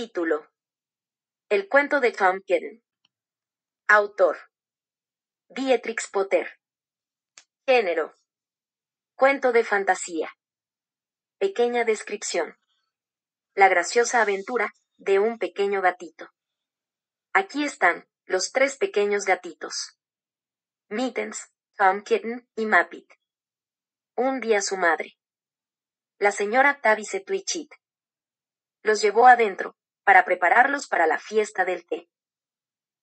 Título: El cuento de Tom Kitten. Autor: Beatrix Potter. Género: cuento de fantasía. Pequeña descripción: la graciosa aventura de un pequeño gatito. Aquí están los tres pequeños gatitos: Mittens, Tom Kitten y Moppet. Un día su madre, la señora Tabitha Twitchit, los llevó adentro para prepararlos para la fiesta del té.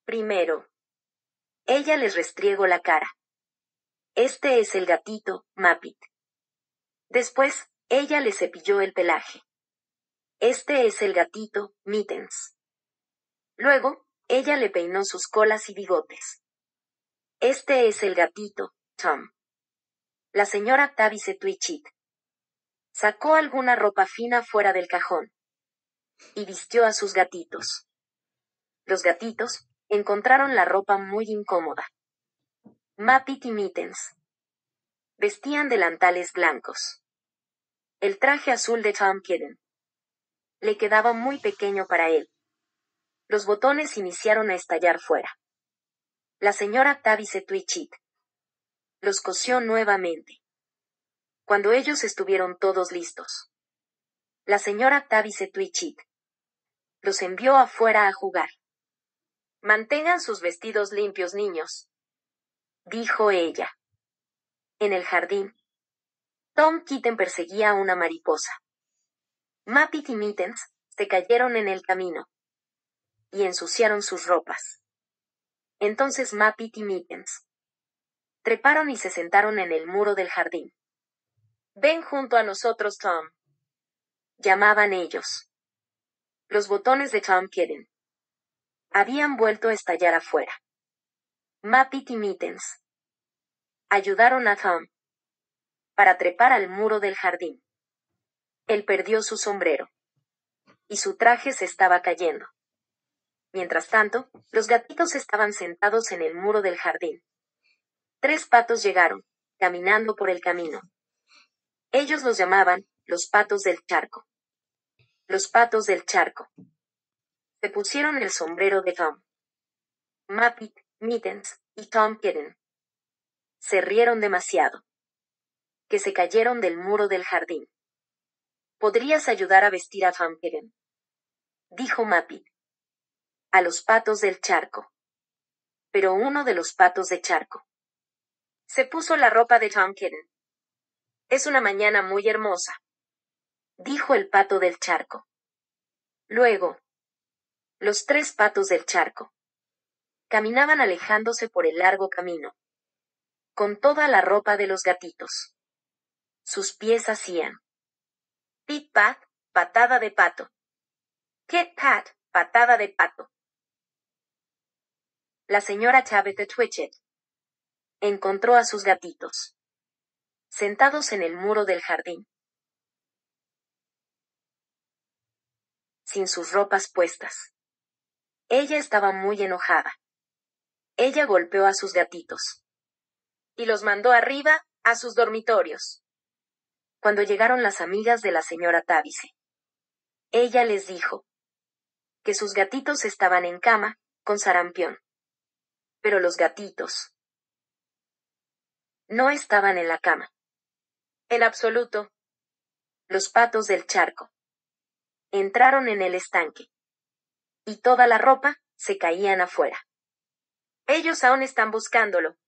Primero, ella les restriegó la cara. Este es el gatito, Moppet. Después, ella les cepilló el pelaje. Este es el gatito, Mittens. Luego, ella le peinó sus colas y bigotes. Este es el gatito, Tom. La señora Tabitha Twitchit sacó alguna ropa fina fuera del cajón y vistió a sus gatitos. Los gatitos encontraron la ropa muy incómoda. Moppet y Mittens vestían delantales blancos. El traje azul de Tom Kitten le quedaba muy pequeño para él. Los botones iniciaron a estallar fuera. La señora Tabitha Twitchit los cosió nuevamente. Cuando ellos estuvieron todos listos, la señora Tabitha Twitchit los envió afuera a jugar. «Mantengan sus vestidos limpios, niños», dijo ella. En el jardín, Tom Kitten perseguía a una mariposa. Moppet y Mittens se cayeron en el camino y ensuciaron sus ropas. Entonces Moppet y Mittens treparon y se sentaron en el muro del jardín. «Ven junto a nosotros, Tom», llamaban ellos. Los botones de Tom Kitten habían vuelto a estallar afuera. Moppet y Mittens ayudaron a Tom para trepar al muro del jardín. Él perdió su sombrero y su traje se estaba cayendo. Mientras tanto, los gatitos estaban sentados en el muro del jardín. Tres patos llegaron, caminando por el camino. Ellos los llamaban los patos del charco. Los patos del charco se pusieron el sombrero de Tom. Moppet, Mittens y Tom Kitten se rieron demasiado, que se cayeron del muro del jardín. «¿Podrías ayudar a vestir a Tom Kitten?», dijo Moppet a los patos del charco. Pero uno de los patos de charco se puso la ropa de Tom Kitten. «Es una mañana muy hermosa», dijo el pato del charco. Luego, los tres patos del charco caminaban alejándose por el largo camino, con toda la ropa de los gatitos. Sus pies hacían pit-pat, patada de pato, kit-pat, patada de pato. La señora Tabitha Twitchit encontró a sus gatitos sentados en el muro del jardín, sin sus ropas puestas. Ella estaba muy enojada. Ella golpeó a sus gatitos y los mandó arriba, a sus dormitorios. Cuando llegaron las amigas de la señora Tabitha, ella les dijo que sus gatitos estaban en cama, con sarampión. Pero los gatitos no estaban en la cama. En absoluto. Los patos del charco entraron en el estanque y toda la ropa se caían afuera. «Ellos aún están buscándolo»,